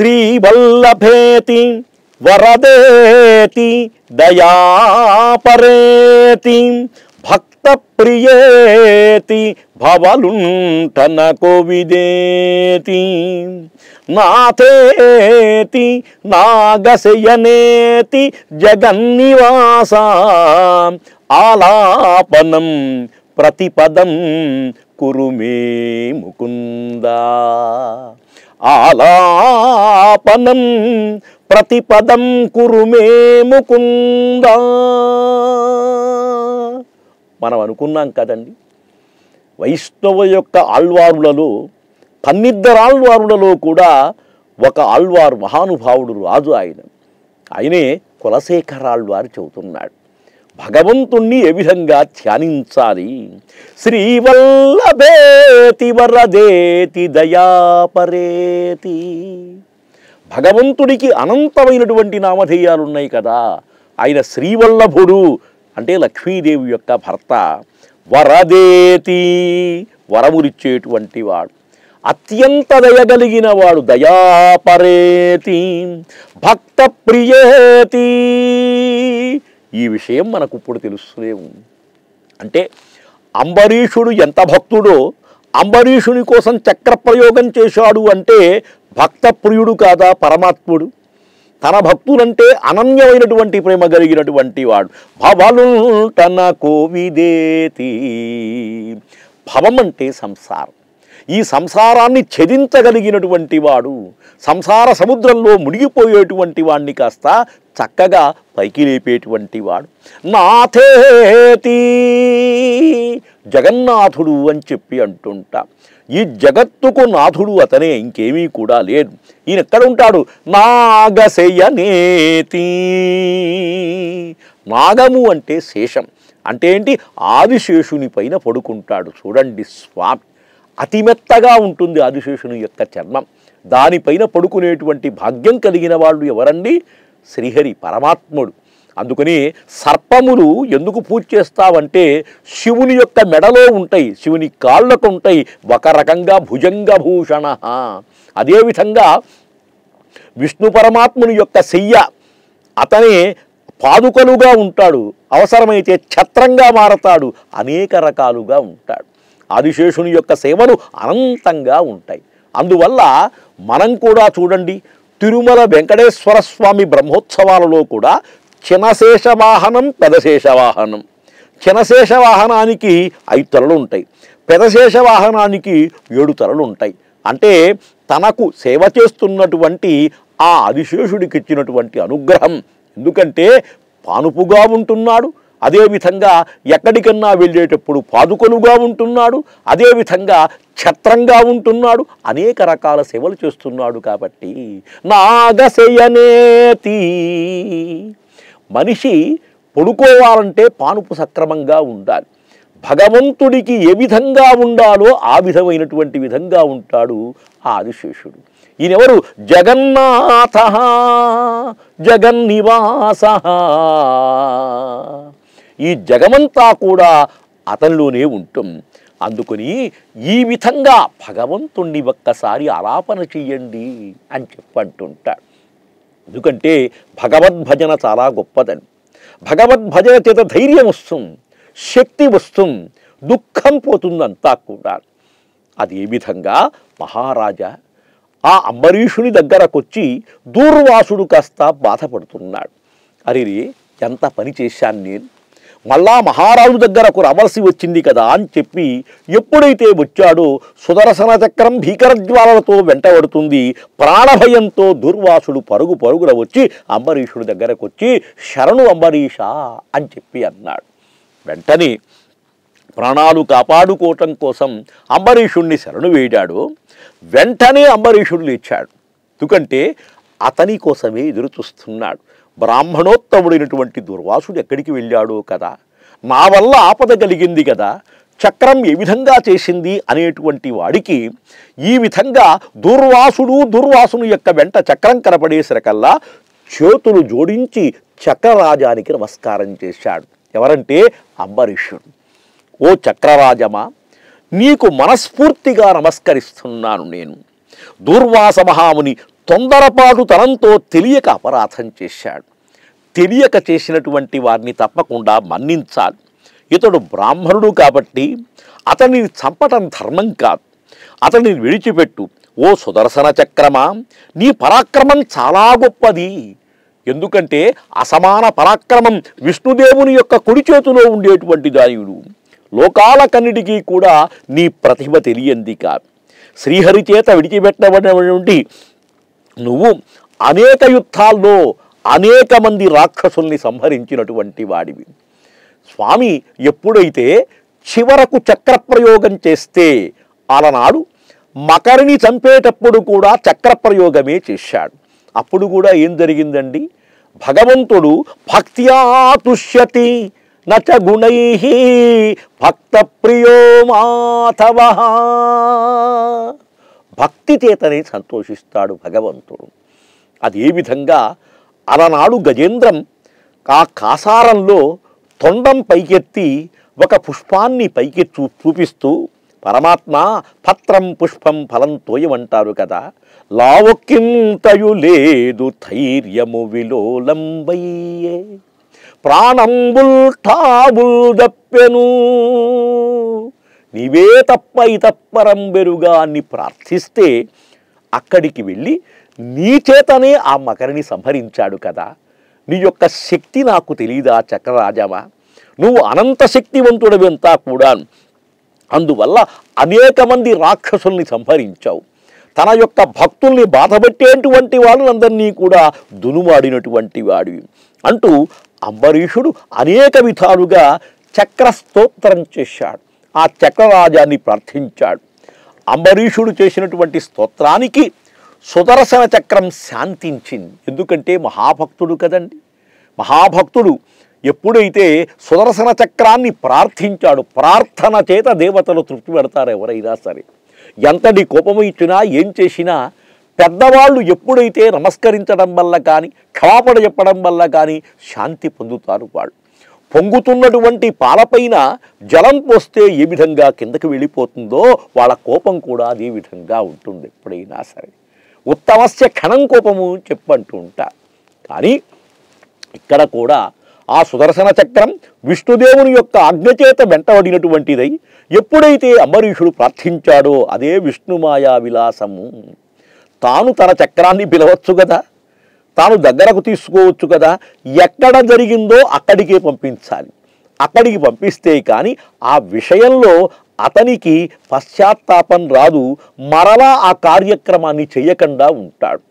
श्रीवल्लभेति वरदेति दयापरेति भक्त प्रियेति भवलुंठन कोविदेति नाथेति नागशयनेति जगन्निवासा आलापनं प्रतिपदं कुरु मे मुकुंदा। आलापनं प्रतिपदं कुरु मे मुकुंदा। మనం అనుకున్నాం కదండి, వైష్ణవ యొక్క ఆళ్వారులలో పన్నిద్దరు ఆళ్వారులలో కూడా ఒక ఆళ్వారు మహానుభావుడు రాజు. ఆయనే కులశేఖరాళ్వారు చెబుతున్నాడు, భగవంతుణ్ణి ఏ విధంగా ధ్యానించాలి. శ్రీవల్లభేతి వరదేతి దయాపరేతి, భగవంతుడికి అనంతమైనటువంటి నామధేయాలు ఉన్నాయి కదా. ఆయన శ్రీవల్లభుడు అంటే లక్ష్మీదేవి యొక్క భర్త, వరదేతి వరమురిచ్చేటువంటి వాడు, అత్యంత దయగలిగిన వాడు, దయాపరేతి భక్త ప్రియేతి. ఈ విషయం మనకు ఇప్పుడు తెలుస్తూనే ఉంది. అంటే అంబరీషుడు ఎంత భక్తుడో, అంబరీషుని కోసం చక్రప్రయోగం చేశాడు అంటే భక్త ప్రియుడు కాదా పరమాత్ముడు. తన భక్తులంటే అనన్యమైనటువంటి ప్రేమ కలిగినటువంటి వాడు. భవలుంటన కోవిదేతి, భవం అంటే సంసారం. ఈ సంసారాన్ని ఛేదించగలిగినటువంటి వాడు, సంసార సముద్రంలో మునిగిపోయేటువంటి వాడిని కాస్త చక్కగా పైకి లేపేటువంటి వాడు. నాథేతి, జగన్నాథుడు అని చెప్పి అంటుంటా. ఈ జగత్తుకు నాథుడు అతనే, ఇంకేమీ కూడా లేదు. ఈయన ఎక్కడ ఉంటాడు? నాగశయనేతి, నాగము అంటే శేషం, అంటే ఏంటి? ఆదిశేషుని పైన పడుకుంటాడు. చూడండి స్వామి, అతి మెత్తగా ఉంటుంది ఆదిశేషుని యొక్క చర్మం. దానిపైన పడుకునేటువంటి భాగ్యం కలిగిన వాళ్ళు ఎవరండి? శ్రీహరి పరమాత్ముడు. అందుకని సర్పములు ఎందుకు పూజ చేస్తావంటే శివుని యొక్క మెడలో ఉంటాయి, శివుని కాళ్ళకు ఉంటాయి, ఒక రకంగా భుజంగభూషణ. అదేవిధంగా విష్ణు పరమాత్ముని యొక్క శయ్య, అతనే పాదుకలుగా ఉంటాడు, అవసరమైతే ఛత్రంగా మారతాడు, అనేక రకాలుగా ఉంటాడు. ఆదిశేషుని యొక్క సేవలు అనంతంగా ఉంటాయి. అందువల్ల మనం కూడా చూడండి, తిరుమల వెంకటేశ్వర స్వామి బ్రహ్మోత్సవాలలో కూడా చినశేషవాహనం, పెదశేషవాహనం. చినశేషవాహనానికి 5 తలలు ఉంటాయి, పెదశేషవాహనానికి 7 తలలు ఉంటాయి. అంటే తనకు సేవ చేస్తున్నటువంటి ఆ ఆదిశేషుడికి ఇచ్చినటువంటి అనుగ్రహం. ఎందుకంటే పానుపుగా ఉంటున్నాడు, అదేవిధంగా ఎక్కడికన్నా వెళ్ళేటప్పుడు పాదుకలుగా ఉంటున్నాడు, అదేవిధంగా ఛత్రంగా ఉంటున్నాడు, అనేక రకాల సేవలు చేస్తున్నాడు. కాబట్టి నాగశయనేతి, మనిషి పడుకోవాలంటే పానుపు సక్రమంగా ఉండాలి. భగవంతుడికి ఏ విధంగా ఉండాలో ఆ విధమైనటువంటి విధంగా ఉంటాడు ఆదిశేషుడు. ఈయనెవరు? జగన్నాథ జగన్నివాస, ఈ జగమంతా కూడా అతనిలోనే ఉంటుంది. అందుకని ఈ విధంగా భగవంతుణ్ణి ఒక్కసారి ఆలాపన చెయ్యండి అని చెప్పంటుంటాడు. ఎందుకంటే భగవద్భజన చాలా గొప్పదని, భగవద్భజన చేత ధైర్యం వస్తుంది, శక్తి వస్తుంది, దుఃఖం పోతుందంతా కూడా. అదే విధంగా మహారాజా ఆ అంబరీషుని దగ్గరకొచ్చి దూర్వాసుడు కాస్త బాధపడుతున్నాడు. అరే, ఎంత పని చేశాను నేను, మళ్ళా మహారాజు దగ్గరకు రావాల్సి వచ్చింది కదా అని చెప్పి ఎప్పుడైతే వచ్చాడో సుదర్శన చక్రం భీకరజ్వాలతో వెంటబడుతుంది. ప్రాణభయంతో దుర్వాసుడు పరుగు పరుగున వచ్చి అంబరీషుడి దగ్గరకు వచ్చి శరణు అంబరీష అని చెప్పి అన్నాడు. వెంటనే ప్రాణాలు కాపాడుకోవటం కోసం అంబరీషుణ్ణి శరణు వేడాడు. వెంటనే అంబరీషుడు లేచాడు, ఎందుకంటే అతని కోసమే ఎదురు చూస్తున్నాడు. బ్రాహ్మణోత్తముడైనటువంటి దుర్వాసుడు ఎక్కడికి వెళ్ళాడో కదా, మా వల్ల ఆపద కలిగింది కదా, చక్రం ఏ విధంగా చేసింది అనేటువంటి వాడికి ఈ విధంగా దుర్వాసుని యొక్క వెంట చక్రం కనపడేసరికల్లా చేతులు జోడించి చక్రరాజానికి నమస్కారం చేశాడు. ఎవరంటే అంబరీషుడు. ఓ చక్రరాజమా, నీకు మనస్ఫూర్తిగా నమస్కరిస్తున్నాను. నేను దుర్వాస మహాముని తొందరపాటు తనంతో తెలియక అపరాధం చేశాడు. తెలియక చేసినటువంటి వారిని తప్పకుండా మన్నించాలి. ఇతడు బ్రాహ్మణుడు కాబట్టి అతన్ని చంపటం ధర్మం కాదు. అతన్ని విడిచిపెట్టు. ఓ సుదర్శన చక్రమా, నీ పరాక్రమం చాలా గొప్పది. ఎందుకంటే అసమాన పరాక్రమం విష్ణుదేవుని యొక్క కుడి చేతిలో ఉండేటువంటి దాయుడు. లోకాలకన్నిటికీ కూడా నీ ప్రతిభ తెలియంది కాదు. శ్రీహరి చేత విడిచిపెట్టబడినటువంటి నువ్వు అనేక యుద్ధాల్లో అనేక మంది రాక్షసుల్ని సంహరించినటువంటి వాడివి. స్వామి ఎప్పుడైతే చివరకు చక్రప్రయోగం చేస్తే, అలనాడు మకరిని చంపేటప్పుడు కూడా చక్రప్రయోగమే చేశాడు. అప్పుడు కూడా ఏం జరిగిందండి? భగవంతుడు భక్త్యా తుష్యతి నచ గుణైః భక్త ప్రియో మాధవః, భక్తి చేతనే సంతోషిస్తాడు భగవంతుడు. అది ఏ విధంగా? అలనాడు గజేంద్రం ఆ కాసారంలో తొండం పైకెత్తి ఒక పుష్పాన్ని పైకి చూపిస్తూ, పరమాత్మ పత్రం పుష్పం ఫలం తోయమంటారు కదా, లావక్కింతయు లేదు ధైర్యము విలోలంబయ్యే ప్రాణంబుల్ ఠాబుల్ దప్పెను నీవే తప్ప ఇతప్పరం బెరుగా అని ప్రార్థిస్తే, అక్కడికి వెళ్ళి నీ చేతనే ఆ మకరిని సంహరించాడు కదా. నీ యొక్క శక్తి నాకు తెలియదా చక్రరాజమా? నువ్వు అనంత శక్తివంతుడవంతా కూడా. అందువల్ల అనేక మంది రాక్షసుల్ని సంహరించావు. తన యొక్క భక్తుల్ని బాధపెట్టేటువంటి వాళ్ళందరినీ కూడా దునుమాడినటువంటి వాడివి అంటూ అంబరీషుడు అనేక విధాలుగా చక్రస్తోత్రం చేశాడు. ఆ చక్రరాజాన్ని ప్రార్థించాడు. అంబరీషుడు చేసినటువంటి స్తోత్రానికి సుదర్శన చక్రం శాంతించింది. ఎందుకంటే మహాభక్తుడు కదండి. మహాభక్తుడు ఎప్పుడైతే సుదర్శన చక్రాన్ని ప్రార్థించాడు, ప్రార్థన చేత దేవతలు తృప్తి పెడతారు ఎవరైనా సరే. ఎంతటి కోపము ఇచ్చినా ఏం చేసినా పెద్దవాళ్ళు ఎప్పుడైతే నమస్కరించడం వల్ల కానీ క్షమాపణ చెప్పడం వల్ల కానీ శాంతి పొందుతారు వాళ్ళు. పొంగుతున్నటువంటి పాలపైన జలం పోస్తే ఏ విధంగా కిందకి వెళ్ళిపోతుందో వాళ్ళ కోపం కూడా అదే విధంగా ఉంటుంది ఎప్పుడైనా సరే. ఉత్తమస్య క్షణం కోపము చెప్పంటూ ఉంటారు. కానీ ఇక్కడ కూడా ఆ సుదర్శన చక్రం విష్ణుదేవుని యొక్క ఆజ్ఞచేత వెంటబడినటువంటిదై ఎప్పుడైతే అంబరీషుడు ప్రార్థించాడో అదే విష్ణుమాయా విలాసము. తాను తన చక్రాన్ని పిలవచ్చు కదా, తాను దగ్గరకు తీసుకోవచ్చు కదా. ఎక్కడ జరిగిందో అక్కడికే పంపించాలి. అక్కడికి పంపిస్తే కానీ ఆ విషయంలో అతనికి పశ్చాత్తాపం రాదు. మరలా ఆ కార్యక్రమాన్ని చేయకుండా ఉంటాడు.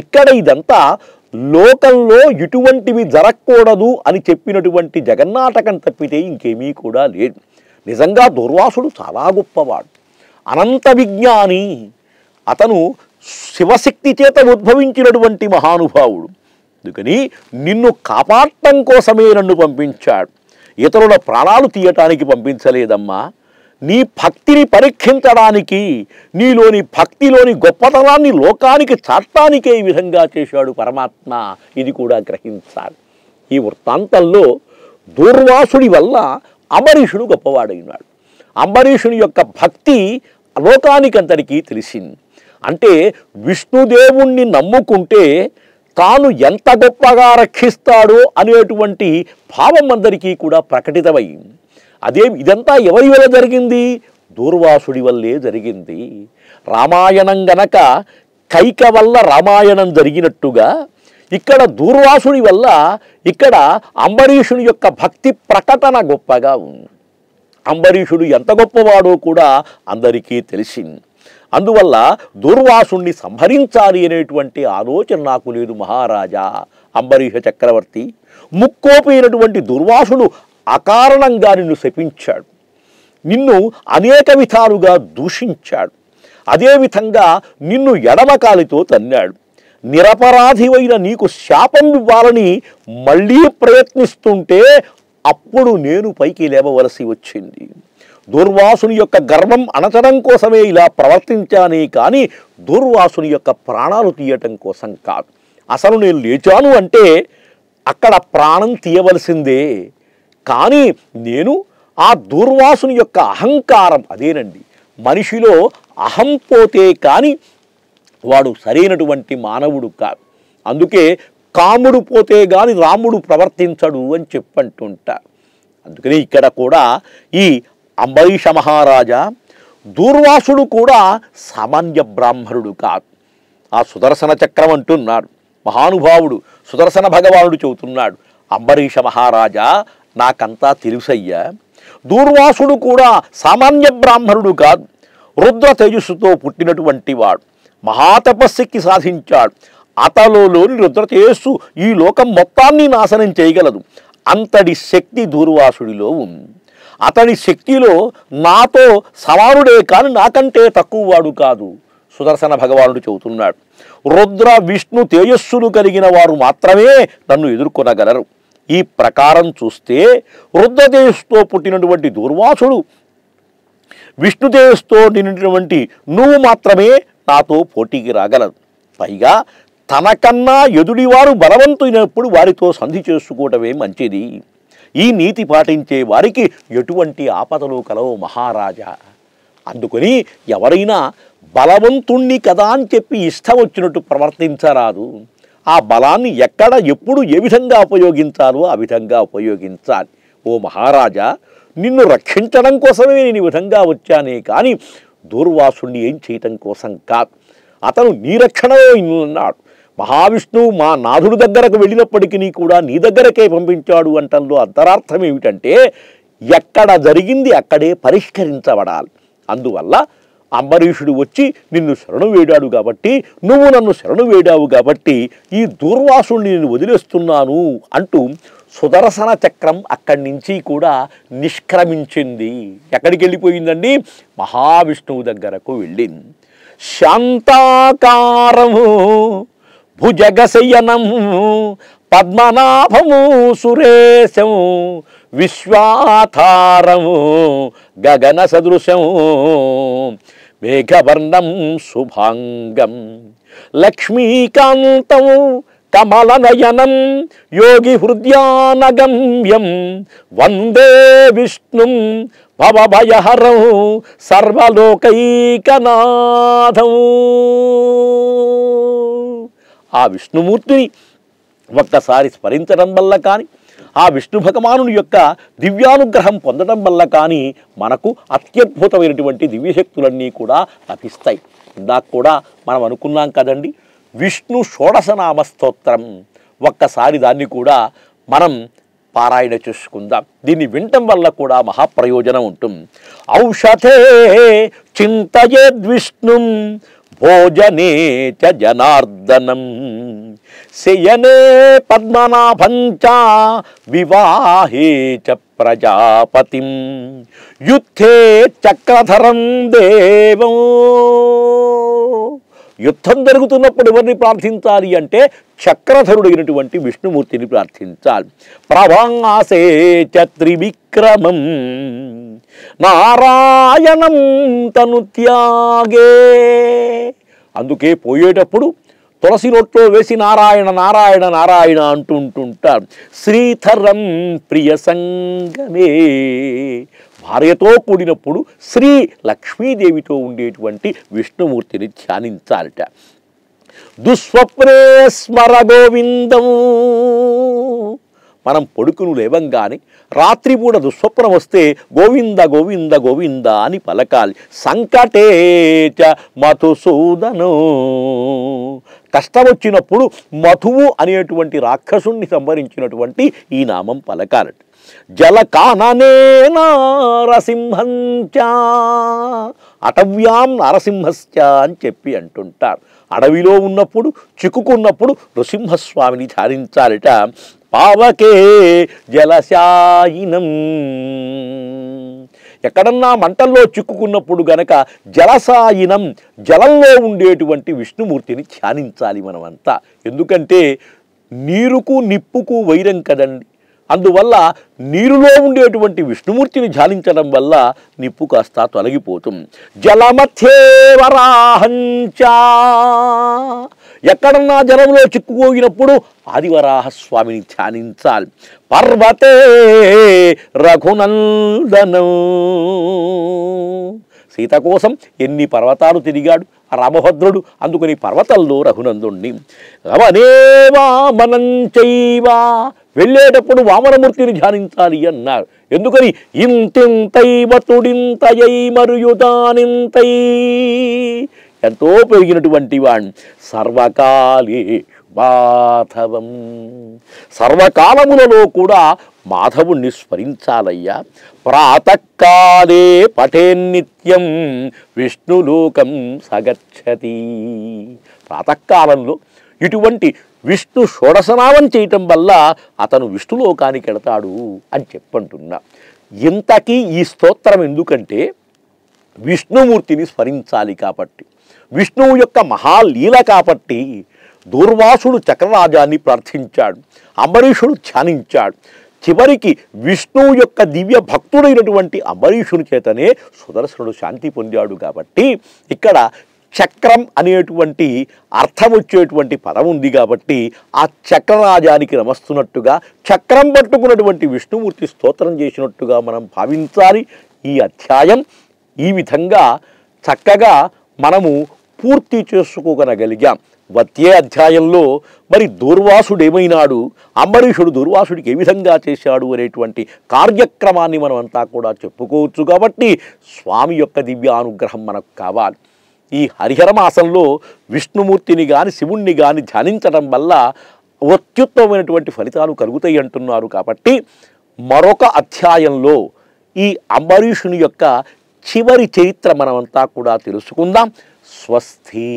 ఇక్కడ ఇదంతా లోకంలో ఇటువంటివి జరగకూడదు అని చెప్పినటువంటి జగన్నాటకం తప్పితే ఇంకేమీ కూడా లేదు. నిజంగా దుర్వాసుడు చాలా గొప్పవాడు, అనంత విజ్ఞాని. అతను శివశక్తి చేత ఉద్భవించినటువంటి మహానుభావుడు. అందుకని నిన్ను కాపాడటం కోసమే నన్ను పంపించాడు. ఇతరుల ప్రాణాలు తీయటానికి పంపించలేదమ్మా. నీ భక్తిని పరీక్షించడానికి, నీలోని భక్తిలోని గొప్పతనాన్ని లోకానికి చాటానికే ఈ విధంగా చేశాడు పరమాత్మ. ఇది కూడా గ్రహించాలి. ఈ వృత్తాంతంలో దూర్వాసుడి వల్ల అంబరీషుడు గొప్పవాడైనాడు. అంబరీషుని యొక్క భక్తి లోకానికంతటికీ తెలిసింది. అంటే విష్ణుదేవుణ్ణి నమ్ముకుంటే తాను ఎంత గొప్పగా రక్షిస్తాడో అనేటువంటి భావం అందరికీ కూడా ప్రకటితమైంది. అదే ఇదంతా ఎవరి వల్ల జరిగింది? దూర్వాసుడి వల్లే జరిగింది. రామాయణం గనక కైక వల్ల రామాయణం జరిగినట్టుగా ఇక్కడ దూర్వాసుడి వల్ల ఇక్కడ అంబరీషుని యొక్క భక్తి ప్రకటన గొప్పగా ఉంది. అంబరీషుడు ఎంత గొప్పవాడో కూడా అందరికీ తెలిసింది. అందువల్ల దూర్వాసుణ్ణి సంహరించాలి అనేటువంటి ఆలోచన నాకు లేదు మహారాజా. అంబరీష చక్రవర్తి, ముక్కోపోయినటువంటి దుర్వాసుడు అకారణంగా నిన్ను శపించాడు, నిన్ను అనేక విధాలుగా దూషించాడు, అదేవిధంగా నిన్ను ఎడమకాలితో తన్నాడు. నిరపరాధివైన నీకు శాపం ఇవ్వాలని మళ్ళీ ప్రయత్నిస్తుంటే అప్పుడు నేను పైకి లేవవలసి వచ్చింది. దూర్వాసుని యొక్క గర్వం అణచడం కోసమే ఇలా ప్రవర్తించానే కానీ దూర్వాసుని యొక్క ప్రాణాలు తీయటం కోసం కాదు. అసలు నేను లేచాను అంటే అక్కడ ప్రాణం తీయవలసిందే. కానీ నేను ఆ దూర్వాసుని యొక్క అహంకారం, అదేనండి మనిషిలో అహం పోతే కానీ వాడు సరైనటువంటి మానవుడు కాదు. అందుకే కాముడు పోతే గాని రాముడు ప్రవర్తించడు అని చెప్పంటుంట. అందుకని ఇక్కడ కూడా ఈ అంబరీష మహారాజా దూర్వాసుడు కూడా సామాన్య బ్రాహ్మణుడు కాదు. ఆ సుదర్శన చక్రం అంటున్నాడు మహానుభావుడు సుదర్శన భగవానుడు చెబుతున్నాడు, అంబరీష మహారాజా నాకంతా తెలుసయ్యా, దూర్వాసుడు కూడా సామాన్య బ్రాహ్మణుడు కాదు, రుద్ర తేజస్సుతో పుట్టినటువంటి వాడు, మహాతపస్సుకి సాధించాడు. అతలోని రుద్ర తేజస్సు ఈ లోకం మొత్తాన్ని నాశనం చేయగలదు. అంతటి శక్తి దూర్వాసుడిలో ఉంది. అతని శక్తిలో నాతో సమానుడే కానీ నాకంటే తక్కువ వాడు కాదు సుదర్శన భగవానుడు చెబుతున్నాడు. రుద్ర విష్ణు తేజస్సులు కలిగిన వారు మాత్రమే నన్ను ఎదుర్కొనగలరు. ఈ ప్రకారం చూస్తే రుద్ర తేజస్సుతో పుట్టినటువంటి దూర్వాసుడు, విష్ణు తేజస్సుతో నిండినటువంటి నువ్వు మాత్రమే నాతో పోటీకి రాగలరు. పైగా తనకన్నా ఎదుడివారు బలవంతులైనప్పుడు వారితో సంధి చేసుకోవటమే మంచిది. ఈ నీతి పాటించే వారికి ఎటువంటి ఆపదలు కలవు మహారాజా. అందుకని ఎవరైనా బలవంతుణ్ణి కదా అని చెప్పి ఇష్టం వచ్చినట్టు ప్రవర్తించరాదు. ఆ బలాన్ని ఎక్కడ ఎప్పుడు ఏ విధంగా ఉపయోగించాలో ఆ విధంగా ఉపయోగించాలి. ఓ మహారాజా, నిన్ను రక్షించడం కోసమే నేను ఈ విధంగా వచ్చానే కానీ దూర్వాసుణ్ణి ఏం చేయటం కోసం కాదు. అతను నీ రక్షణలో ఇన్నాడు. మహావిష్ణువు మా నాథుడి దగ్గరకు వెళ్ళినప్పటికీ కూడా నీ దగ్గరకే పంపించాడు అంటంలో అంతరార్థం ఏమిటంటే ఎక్కడ జరిగింది అక్కడే పరిష్కరించబడాలి. అందువల్ల అంబరీషుడు వచ్చి నిన్ను శరణు వేడాడు కాబట్టి, నువ్వు నన్ను శరణు వేడావు కాబట్టి ఈ దూర్వాసుడిని నేను వదిలేస్తున్నాను అంటూ సుదర్శన చక్రం అక్కడి నుంచి కూడా నిష్క్రమించింది. ఎక్కడికి వెళ్ళిపోయిందండి? మహావిష్ణువు దగ్గరకు వెళ్ళింది. శాంతాకారము భుజగశయనము పద్మనాభము సురేశము విశ్వాధారము గగన సదృశము మేఘవర్ణం శుభాంగం లక్ష్మీకాంతం కమలనయనం యోగి హృదయానగమ్యం వందే విష్ణుం భవభయహరం సర్వలోకైకనాథం. ఆ విష్ణుమూర్తిని ఒక్కసారి స్మరించడం వల్ల కానీ, ఆ విష్ణు భగవానుని యొక్క దివ్యానుగ్రహం పొందడం వల్ల కానీ మనకు అత్యద్భుతమైనటువంటి దివ్యశక్తులన్నీ కూడా లభిస్తాయి. ఇందాక కూడా మనం అనుకున్నాం కదండి విష్ణు షోడశనామ స్తోత్రం, ఒక్కసారి దాన్ని కూడా మనం పారాయణ చేసుకుందాం. దీన్ని వినటం వల్ల కూడా మహాప్రయోజనం ఉంటుంది. ఔషధే చింతయేద్విష్ణుం భోజనే చ జనార్దనం శయనే పద్మనాభం చ వివాహే చ ప్రజాపతిం యుద్ధే చక్రధరం దేవం. యుద్ధం జరుగుతున్నప్పుడు ఎవరిని ప్రార్థించాలి అంటే చక్రధరుడైనటువంటి విష్ణుమూర్తిని ప్రార్థించాలి. ప్రభాసే చ త్రివిక్రమం నారాయణం తను త్యాగే. అందుకే పోయేటప్పుడు తులసి నోట్లో వేసి నారాయణ నారాయణ నారాయణ అంటూ ఉంటుంటారు. శ్రీధరం ప్రియ సంగమే, భార్యతో కూడినప్పుడు శ్రీ లక్ష్మీదేవితో ఉండేటువంటి విష్ణుమూర్తిని ధ్యానించాలట. దుస్వప్నే స్మర గోవిందం, మనం పడుకును లేవంగానే రాత్రిపూట దుస్వప్నం వస్తే గోవింద గోవింద గోవింద అని పలకాలి. సంకటేచ మధుసూదనో, కష్టం వచ్చినప్పుడు మధువు అనేటువంటి రాక్షసుణ్ణి సంహరించినటువంటి ఈ నామం పలకాలట. జలకాననే నారసింహంచ అటవ్యాం నరసింహస్య అని చెప్పి అంటుంటారు. అడవిలో ఉన్నప్పుడు చిక్కుకున్నప్పుడు నృసింహస్వామిని ధ్యానించాలట. పావకే జలశాయినం, ఎక్కడన్నా మంటల్లో చిక్కుకున్నప్పుడు గనక జలశాయినం జలంలో ఉండేటువంటి విష్ణుమూర్తిని ధ్యానించాలి మనమంతా. ఎందుకంటే నీరుకు నిప్పుకు వైరం కదండి. అందువల్ల నీరులో ఉండేటువంటి విష్ణుమూర్తిని ధ్యానించడం వల్ల నిప్పు కాస్త తొలగిపోతుంది. జలమధ్యేవరాహంచా, ఎక్కడన్నా జలంలో చిక్కుపోయినప్పుడు ఆదివరాహస్వామిని ధ్యానించాలి. పర్వతే రఘునందనం, సీత కోసం ఎన్ని పర్వతాలు తిరిగాడు, రామభద్రుడు అందుకని పర్వతంలో రఘునందుణ్ణి రమనేవా మనంచైవా వెళ్ళేటప్పుడు వామనమూర్తిని ధ్యానించాలి అన్నారు. ఎందుకని ఇంతింతైవతుడింతయై మరుయుదానింతై ఎంతో పెరిగినటువంటి వాణ్ణి సర్వకాలే మాధవం సర్వకాలములలో కూడా మాధవుణ్ణి స్మరించాలయ్యా. ప్రాతకాలే పఠేన్నిత్యం విష్ణులోకం సగచ్చతి ప్రాతకాలంలో ఇటువంటి విష్ణు షోడశనామం చేయటం వల్ల అతను విష్ణులోకానికి వెళతాడు అని చెప్పంటున్నా. ఇంతకీ ఈ స్తోత్రం ఎందుకంటే విష్ణుమూర్తిని స్మరించాలి కాబట్టి, విష్ణువు యొక్క మహాలీల కాబట్టి. దూర్వాసుడు చక్రరాజాన్ని ప్రార్థించాడు, అంబరీషుడు ధ్యానించాడు, చివరికి విష్ణువు యొక్క దివ్య భక్తుడైనటువంటి అంబరీషుని చేతనే సుదర్శనుడు శాంతి పొందాడు. కాబట్టి ఇక్కడ చక్రం అనేటువంటి అర్థం వచ్చేటువంటి పదం ఉంది కాబట్టి ఆ చక్రరాజానికి నమస్తున్నట్టుగా చక్రం పట్టుకున్నటువంటి విష్ణుమూర్తి స్తోత్రం చేసినట్టుగా మనం భావించాలి. ఈ అధ్యాయం ఈ విధంగా చక్కగా మనము పూర్తి చేసుకోగలిగాం. వచ్చే అధ్యాయంలో మరి దూర్వాసుడు ఏమైనాడు, అంబరీషుడు దూర్వాసుడికి ఏ విధంగా చేశాడు అనేటువంటి కార్యక్రమాన్ని మనం అంతా కూడా చెప్పుకోవచ్చు. కాబట్టి స్వామి యొక్క దివ్యానుగ్రహం మనకు కావాలి. ఈ హరిహర మాసంలో విష్ణుమూర్తిని కానీ శివుణ్ణి కానీ ధ్యానించడం వల్ల అత్యుత్తమైనటువంటి ఫలితాలు కలుగుతాయి అంటున్నారు. కాబట్టి మరొక అధ్యాయంలో ఈ అంబరీషుని యొక్క చివరి చరిత్ర మనమంతా కూడా తెలుసుకుందాం. స్వస్తి.